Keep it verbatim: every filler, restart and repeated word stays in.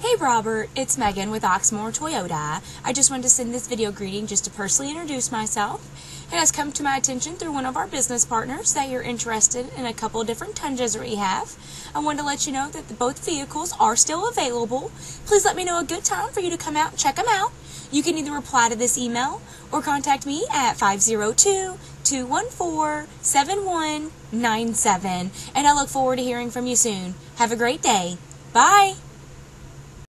Hey Robert, it's Megan with Oxmoor Toyota. I just wanted to send this video greeting just to personally introduce myself. It has come to my attention through one of our business partners that you're interested in a couple different Tundras that we have. I wanted to let you know that both vehicles are still available. Please let me know a good time for you to come out and check them out. You can either reply to this email or contact me at five oh two, two one four, seven one nine seven. And I look forward to hearing from you soon. Have a great day. Bye!